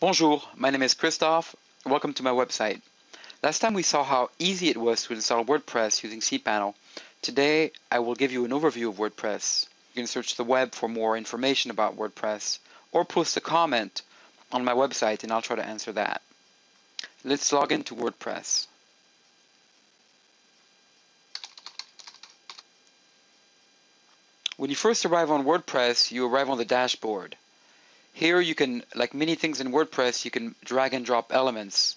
Bonjour, my name is Christophe. Welcome to my website. Last time we saw how easy it was to install WordPress using cPanel. Today I will give you an overview of WordPress. You can search the web for more information about WordPress or post a comment on my website and I'll try to answer that. Let's log into WordPress. When you first arrive on WordPress, you arrive on the dashboard. Here you can, like many things in WordPress, you can drag and drop elements.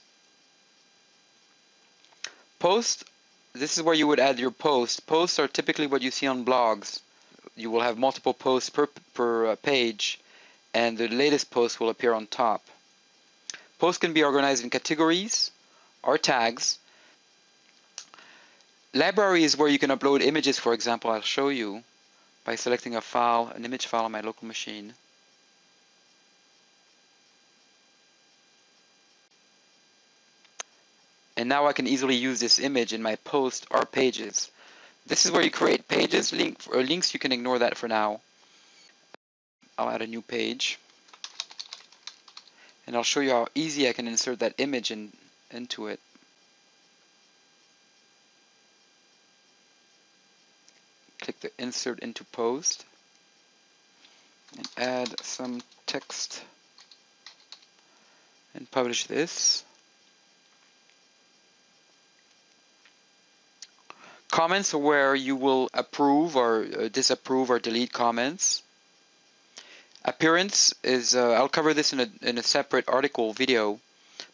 Post, this is where you would add your post. Posts are typically what you see on blogs. You will have multiple posts per page, and the latest post will appear on top. Posts can be organized in categories or tags. Library is where you can upload images, for example. I'll show you by selecting a file, an image file on my local machine. And now I can easily use this image in my post or pages. This is where you create pages, links, you can ignore that for now. I'll add a new page. And I'll show you how easy I can insert that image into it. Click the insert into post and add some text and publish this. Comments are where you will approve or disapprove or delete comments. Appearance is, I'll cover this in a separate article video,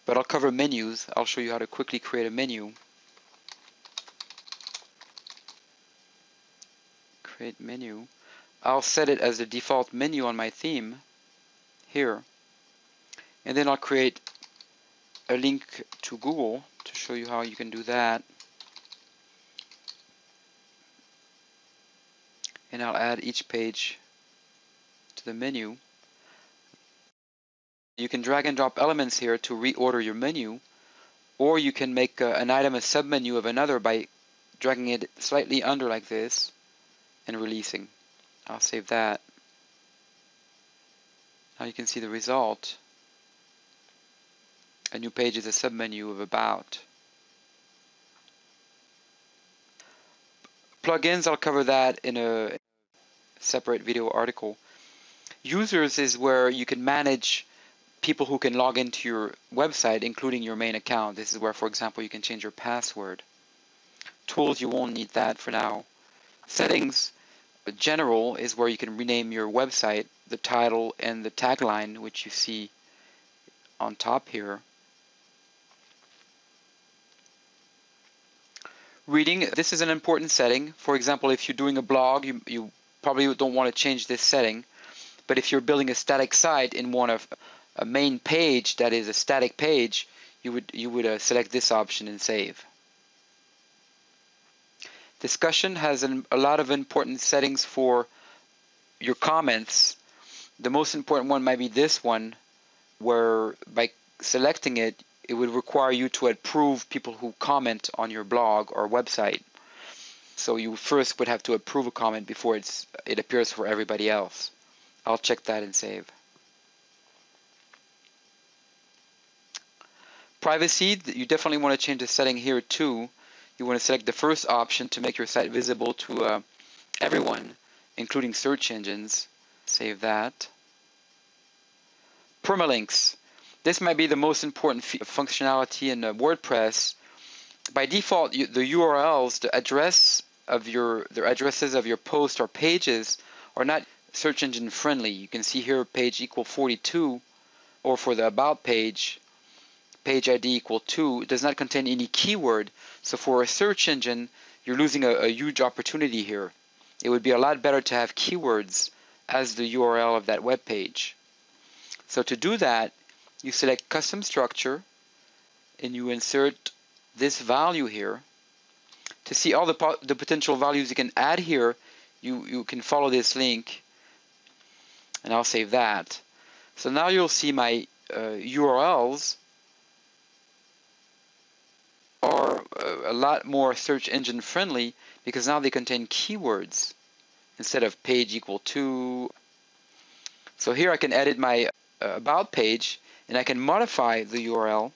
but I'll cover menus. I'll show you how to quickly create a menu. Create menu. I'll set it as the default menu on my theme here. And then I'll create a link to Google to show you how you can do that. And I'll add each page to the menu. You can drag and drop elements here to reorder your menu, or you can make an item a submenu of another by dragging it slightly under like this and releasing. I'll save that. Now you can see the result. A new page is a submenu of about. Plugins, I'll cover that in a separate video article. Users is where you can manage people who can log into your website, including your main account. This is where, for example, you can change your password. Tools, you won't need that for now. Settings, general, is where you can rename your website, the title and the tagline, which you see on top here. Reading, this is an important setting. For example, if you're doing a blog, you probably don't want to change this setting. But if you're building a static site and want a main page that is a static page, you would select this option and save. Discussion has a lot of important settings for your comments. The most important one might be this one, where by selecting it, it would require you to approve people who comment on your blog or website. So you first would have to approve a comment before it appears for everybody else. I'll check that and save. Privacy, you definitely want to change the setting here too. You want to select the first option to make your site visible to everyone, including search engines. Save that. Permalinks. This might be the most important functionality in WordPress. By default, the URLs, the addresses of your posts or pages are not search engine friendly. You can see here page equal 42, or for the about page, page ID equal 2. It does not contain any keyword. So for a search engine, you're losing a huge opportunity here. It would be a lot better to have keywords as the URL of that web page. So to do that, you select custom structure and you insert this value here. To see all the potential values you can add here, you can follow this link, and I'll save that. So now you'll see my URLs are a lot more search engine friendly because now they contain keywords instead of page equal to. So here I can edit my about page and I can modify the URL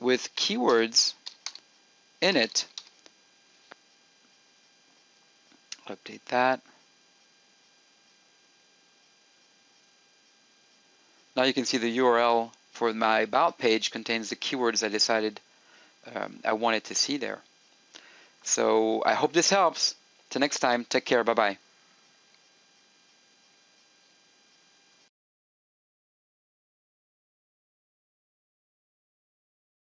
with keywords in it. Update that. Now you can see the URL for my About page contains the keywords I decided I wanted to see there. So I hope this helps. Till next time, take care, bye-bye.